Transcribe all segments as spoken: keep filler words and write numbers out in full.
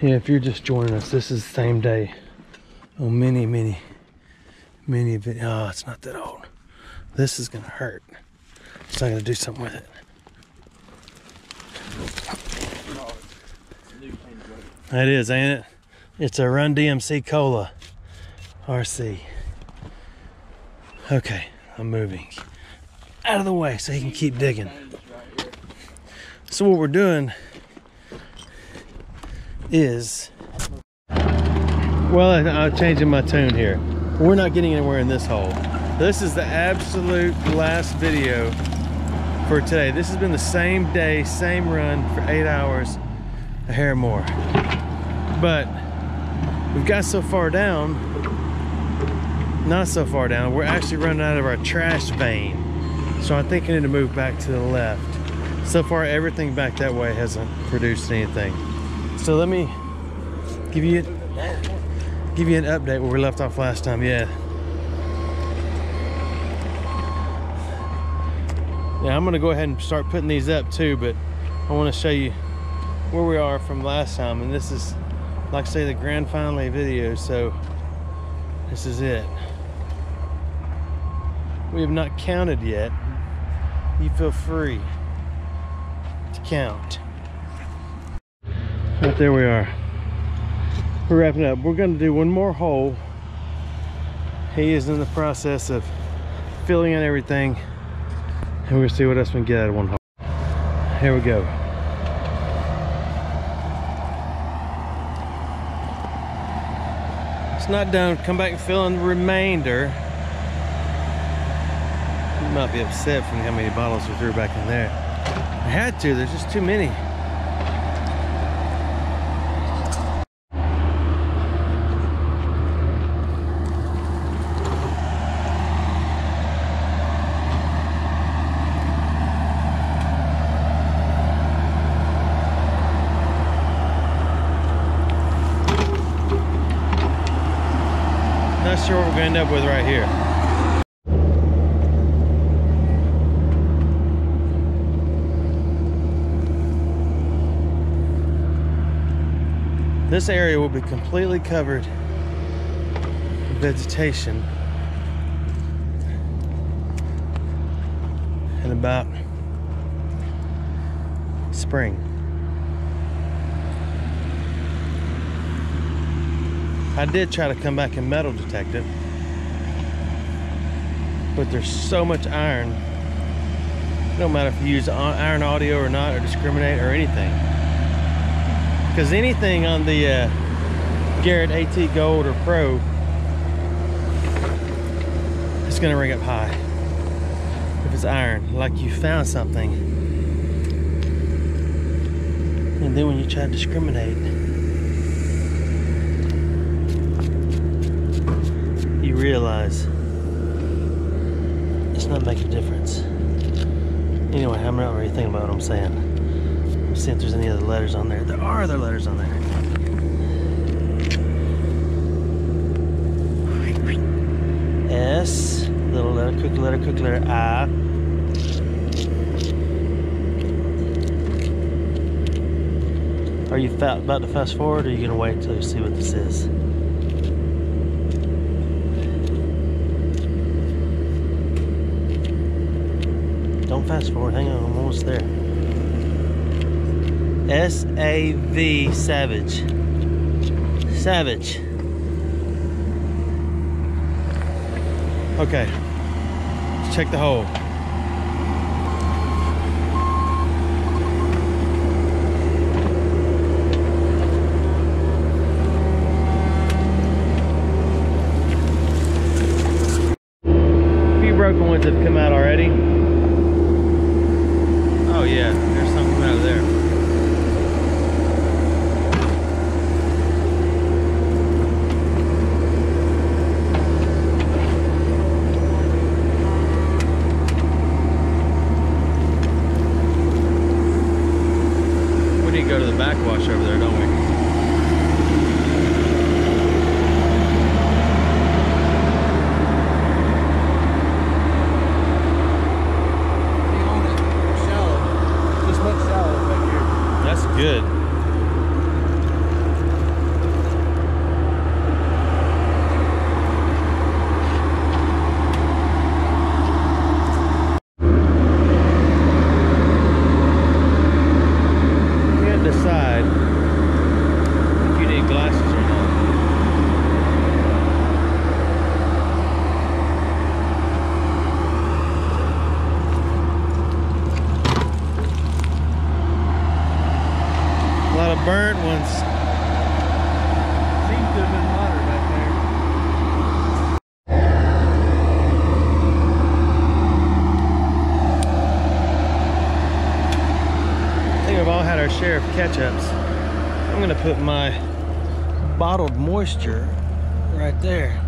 Yeah, if you're just joining us, this is the same day. Oh, many, many, many of it. Oh, it's not that old. This is gonna hurt. It's not gonna do something with it. That is, ain't it? It's a Run D M C Cola R C. Okay, I'm moving out of the way so he can keep digging. So what we're doing is, well, I'm changing my tune here. We're not getting anywhere in this hole. This is the absolute last video for today. This has been the same day, same run for eight hours, a hair more. But we've got so far down, not so far down, we're actually running out of our trash vein. So I think I need to move back to the left. So far, everything back that way hasn't produced anything. So let me give you give you an update where we left off last time. Yeah. Yeah, I'm gonna go ahead and start putting these up too, but I wanna show you where we are from last time. And this is, like I say, the grand finale video, so this is it. We have not counted yet. You feel free to count. Right, there we are. We're wrapping up. We're gonna do one more hole. He is in the process of filling in everything, and we're gonna see what else we can get out of one hole. Here we go. It's not done. Come back and fill in the remainder. You might be upset from how many bottles we threw back in there. I had to, there's just too many. Not sure what we're going to end up with right here. This area will be completely covered in vegetation in about spring. I did try to come back and metal detect it, but there's so much iron. It don't matter if you use iron audio or not, or discriminate or anything, because anything on the uh, Garrett A T Gold or Pro, it's gonna ring up high if it's iron, like you found something. And then when you try to discriminate, you realize it's not making a difference. Anyway, I'm not really thinking about what I'm saying. I'm seeing if there's any other letters on there. There are other letters on there. S, little letter, quick letter, quick letter, I. Are you about to fast forward, or are you gonna wait till you see what this is? Don't fast forward, hang on, I'm almost there. S A V, Savage. Savage. Okay, let's check the hole. A few broken ones have come out already. Oh yeah, there's something out of there. We need to go to the backwash over there, don't we? current ones seem to have been hotter back there. I think we've all had our share of catch-ups. I'm gonna put my bottled moisture right there.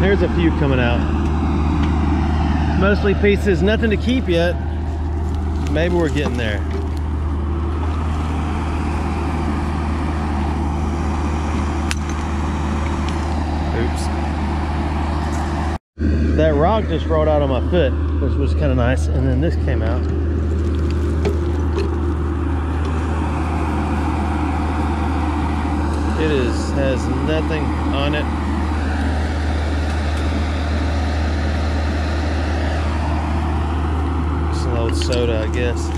There's a few coming out. Mostly pieces, nothing to keep yet. Maybe we're getting there. Oops. That rock just rolled out on my foot, which was kind of nice, and then this came out. It is, has nothing on it. Old soda, I guess.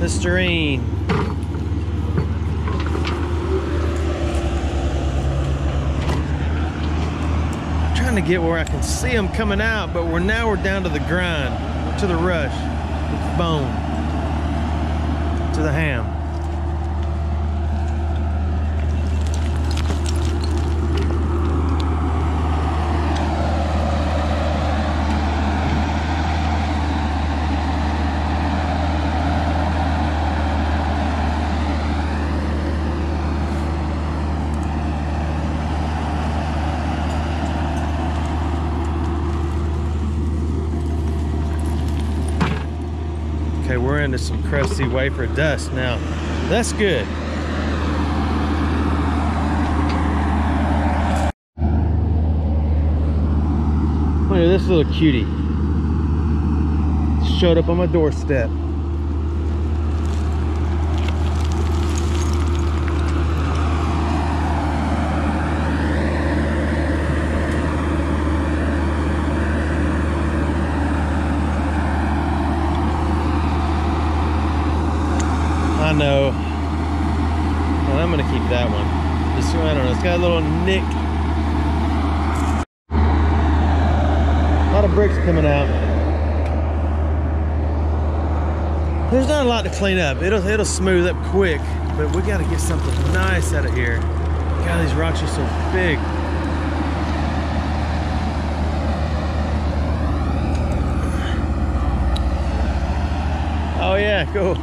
Listerine. I'm trying to get where I can see them coming out, but we're now we're down to the grind, to the rush, to the bone, to the ham. We're into some crusty wafer dust now. That's good. Look at this little cutie. Showed up on my doorstep. I know, and I'm gonna keep that one. This one, I don't know, it's got a little nick. A lot of bricks coming out. There's not a lot to clean up. It'll it'll smooth up quick, but we gotta get something nice out of here. God, these rocks are so big. Oh yeah, cool.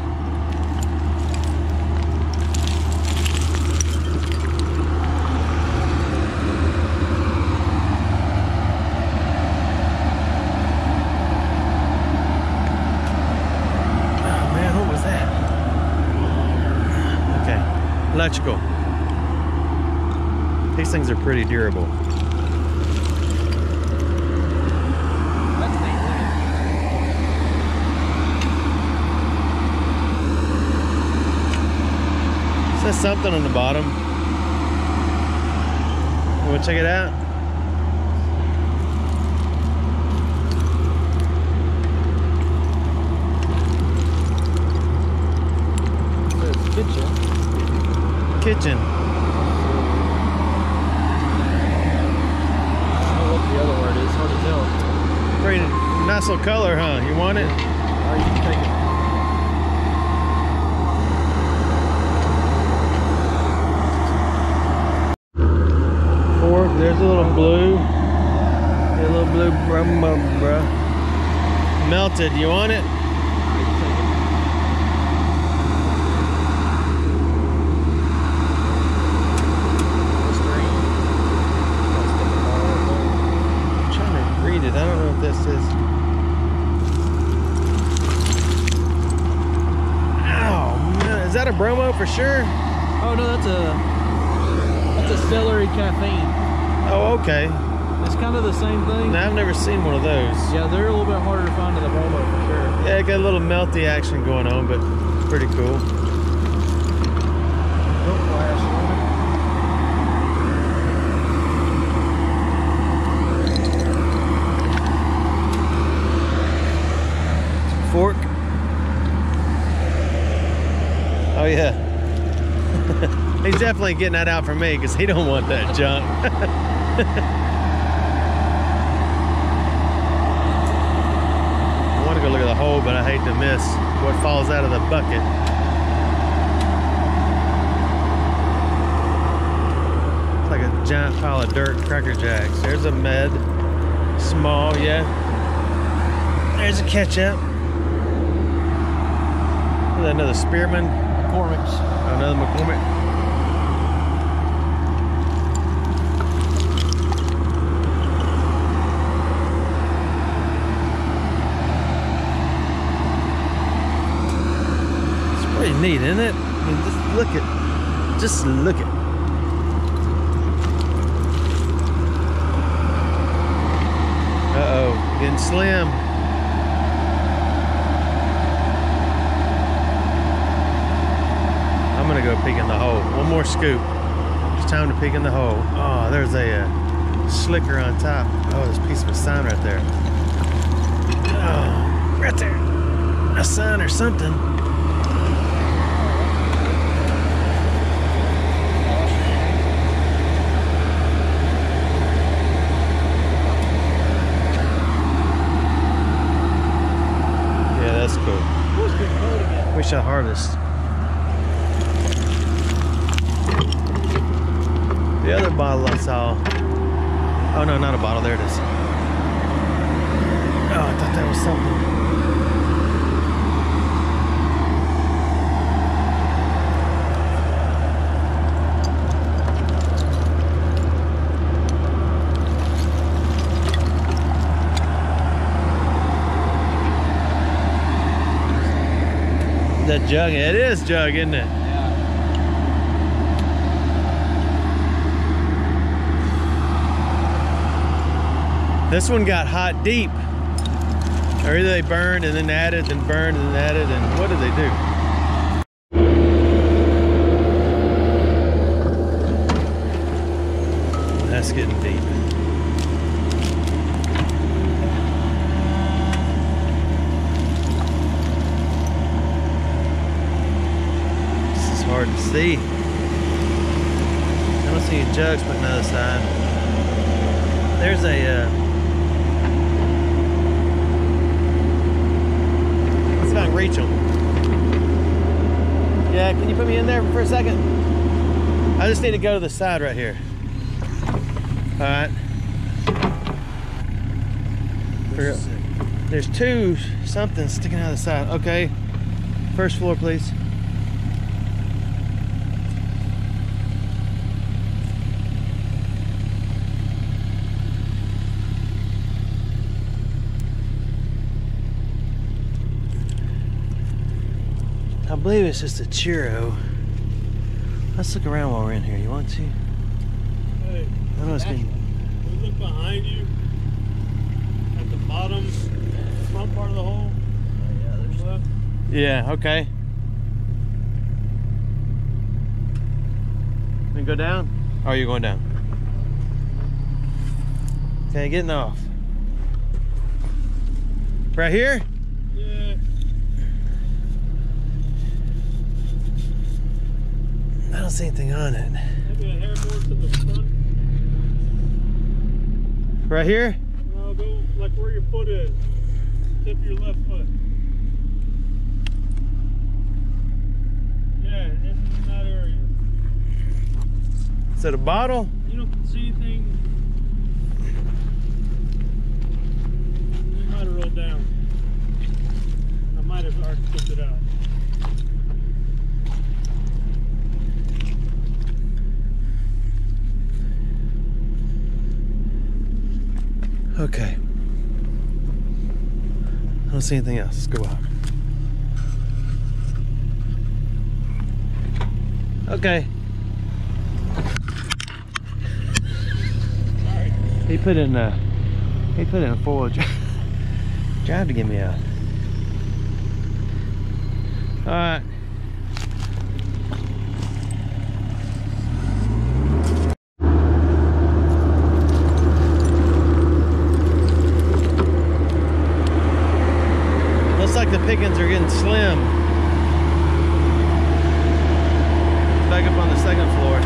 Electrical. These things are pretty durable. It says something on the bottom. You want to check it out? It's a picture. Kitchen. I don't know what the other word is, hard to tell. Pretty nice little color, huh? You want it? Or you can take it. Fork, there's a little blue. A little blue, bruh, bruh, bruh. Melted, you want it? Bromo for sure. Oh no, that's a that's a celery caffeine. Oh okay. It's kind of the same thing. Now, I've never seen one of those. Yeah, they're a little bit harder to find than the Bromo for sure. Yeah, got a little melty action going on, but it's pretty cool. Fork. Oh yeah. He's definitely getting that out for me because he don't want that junk. Look at the hole, but I hate to miss what falls out of the bucket. It's like a giant pile of dirt Cracker Jacks. There's a med. Small, yeah. There's a ketchup. Another Spearman. McCormick's. Another McCormick. Pretty neat, isn't it? I mean, just look at, just look at. Uh-oh, getting slim. I'm gonna go peek in the hole. One more scoop. It's time to peek in the hole. Oh, there's a uh, slicker on top. Oh, there's a piece of a sign right there. Oh, right there. A sign or something. Wish I harvest. The other bottle I saw. Oh no, not a bottle. There it is. Oh, I thought that was something. That jug, it is jug, isn't it? Yeah. This one got hot deep. Or either they burned and then added and burned and added, and what did they do? That's getting deep. Hard to see. I don't see any jugs putting on the side. There's a. Uh... Let's see if I can reach them. Yeah, can you put me in there for a second? I just need to go to the side right here. All right. There's two something sticking out of the side. Okay. First floor, please. I believe it's just a churro. Let's look around while we're in here. You want to? Hey, I know it's been... We look behind you at the bottom, the front part of the hole. Yeah, there's left. Yeah, okay. Then go down? Oh, you're going down. Okay, getting off. Right here? Yeah. I don't see anything on it. Maybe a hair more to the front. Right here? No, go like where your foot is. Tip your left foot. Yeah, it's in that area. Is that a bottle? You don't see anything. You might have rolled down. I might have already tipped it out. Okay. I don't see anything else. Let's go out. Okay. Sorry. He put in a he put in a four-wheel drive to get me out. Alright. Looks like the pickings are getting slim. Back up on the second floor.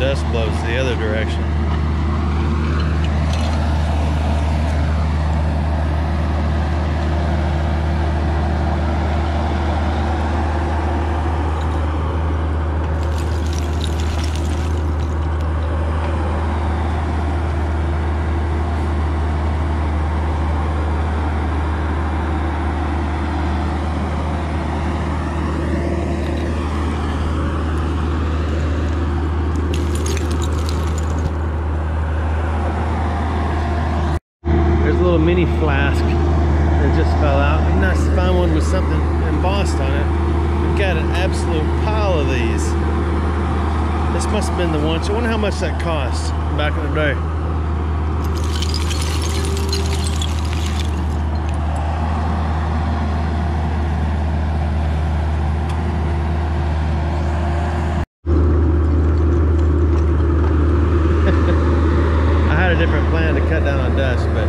Dust blows the other direction. Mini flask that just fell out. It'd be nice to find one with something embossed on it. We've got an absolute pile of these. This must have been the one. So I wonder how much that cost back in the day. I had a different plan to cut down on dust, but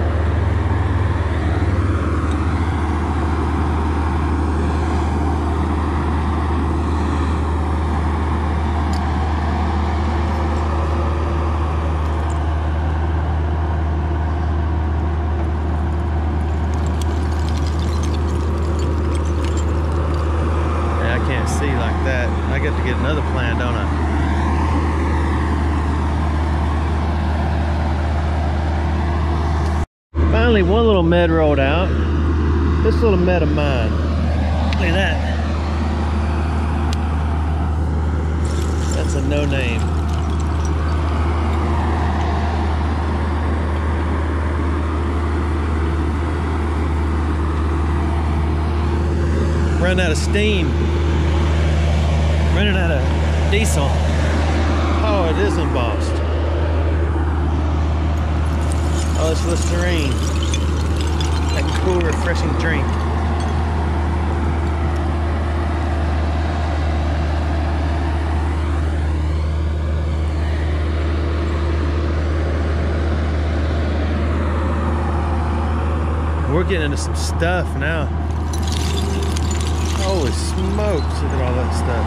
one little med rolled out. This little med of mine. Look at that. That's a no name. Running out of steam. Running out of diesel. Oh, it is embossed. Oh, it's Listerine. A cool, refreshing drink. We're getting into some stuff now. Holy smokes, look at all that stuff.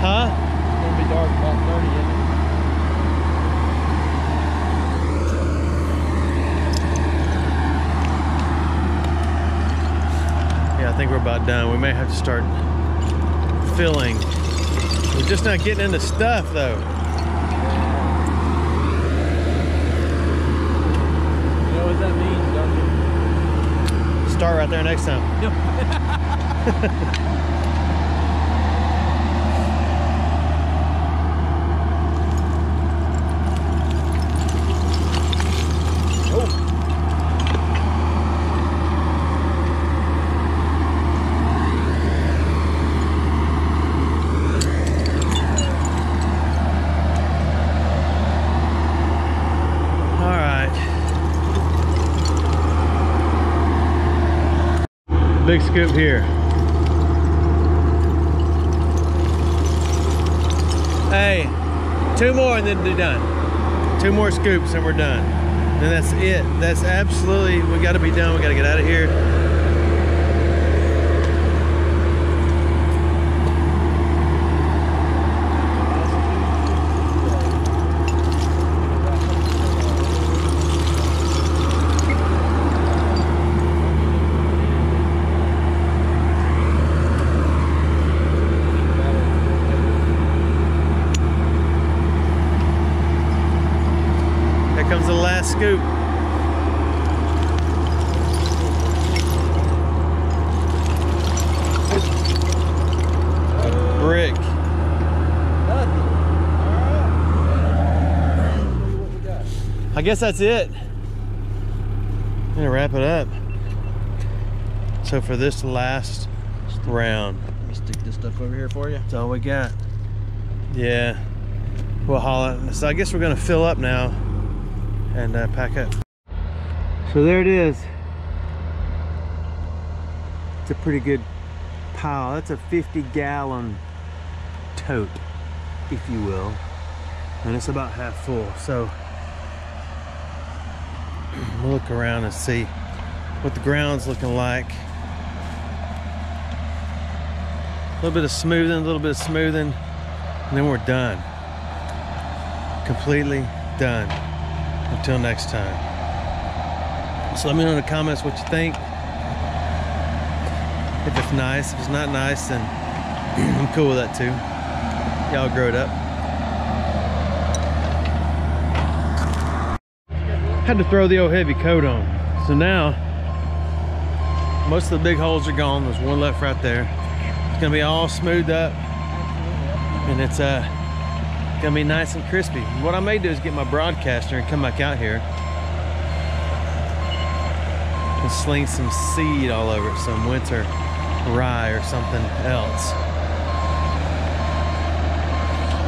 Huh? It's gonna be dark about thirty, isn't it? I think we're about done. We may have to start filling. We're just not getting into stuff though. You know what that means, don't you? Start right there next time. Yep. Big scoop here. Hey, two more and then we're done. Two more scoops and we're done. And that's it. That's absolutely, we gotta be done. We gotta get out of here. Comes the last scoop. A brick. I guess that's it. I'm gonna wrap it up. So for this last first round. Let me stick this stuff over here for you. That's all we got. Yeah, we'll haul it. So I guess we're gonna fill up now and uh, pack up. So there it is. It's a pretty good pile. That's a fifty gallon tote, if you will. And it's about half full. So we'll look around and see what the ground's looking like. A little bit of smoothing, a little bit of smoothing, and then we're done. Completely done. Until next time. So let me know in the comments what you think. If it's nice, if it's not nice, then I'm cool with that too. Y'all grow it up. Had to throw the old heavy coat on. So now, most of the big holes are gone. There's one left right there. It's gonna be all smoothed up. And it's uh, gonna be nice and crispy. What I may do is get my broadcaster and come back out here and sling some seed all over it, some winter rye or something else.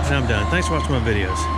And I'm done. Thanks for watching my videos.